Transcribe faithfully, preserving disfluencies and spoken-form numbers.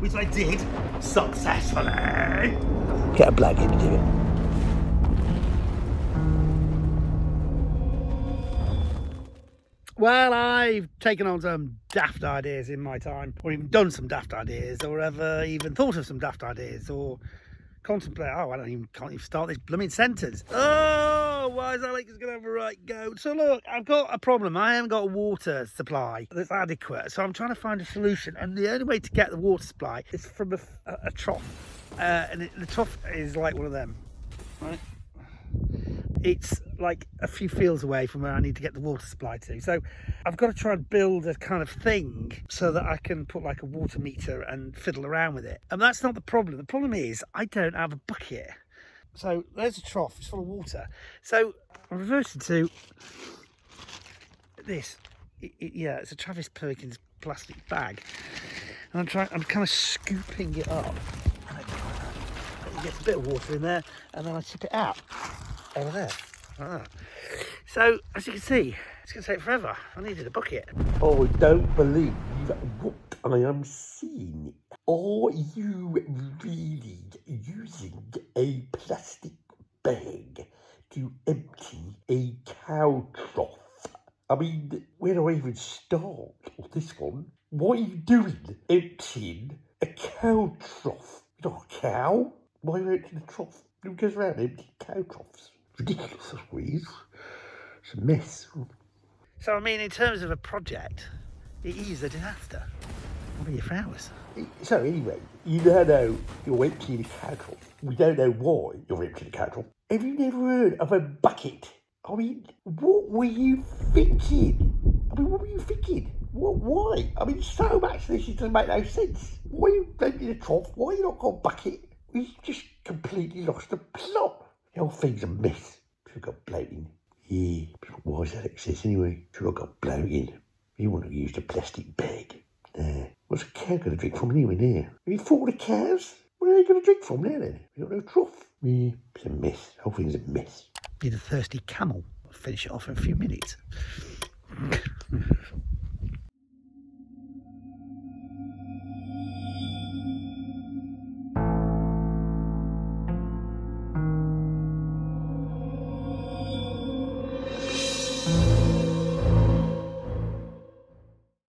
which I did successfully. Get a black kid to do it. Well, I've taken on some daft ideas in my time, or even done some daft ideas, or ever even thought of some daft ideas, or contemplate, oh, I don't even, can't even start this blooming sentence. Oh, why is Alex going to have a right go? So look, I've got a problem. I haven't got a water supply that's adequate, so I'm trying to find a solution. And the only way to get the water supply is from a, a, a trough. Uh, and it, the trough is like one of them, right? It's like a few fields away from where I need to get the water supply to. So I've got to try and build a kind of thing so that I can put like a water meter and fiddle around with it. And that's not the problem. The problem is I don't have a bucket. So there's a trough, it's full of water. So I reverted to this. It, it, yeah, it's a Travis Perkins plastic bag. And I'm trying, I'm kind of scooping it up. And I get a bit of water in there and then I tip it out. Over there. Ah. So, as you can see, it's going to take forever. I needed a bucket. Oh, I don't believe what I am seeing. Are you really using a plastic bag to empty a cow trough? I mean, where do I even start with this one? What are you doing emptying a cow trough? You're not a cow. Why are you emptying a trough? Who goes around emptying cow troughs? Ridiculous, I squeeze. It's a mess. So, I mean, in terms of a project, it is a disaster. I'll be here for hours. So, anyway, you now know you're emptying a cattle. We don't know why you're emptying a cattle. Have you never heard of a bucket? I mean, what were you thinking? I mean, what were you thinking? What, why? I mean, so much of this doesn't make no sense. Why are you emptying a trough? Why are you not got a bucket? We've just completely lost the plot. The whole thing's a mess. Should have got bloating. Yeah, but why is Alex anyway? Should have got bloating. You wouldn't have used a plastic bag. Nah. What's a cow going to drink from anyway now? Have you thought of the cows? What are they going to drink from now then? We've got no trough. Yeah, it's a mess. The whole thing's a mess. Need a thirsty camel. I'll finish it off in a few minutes.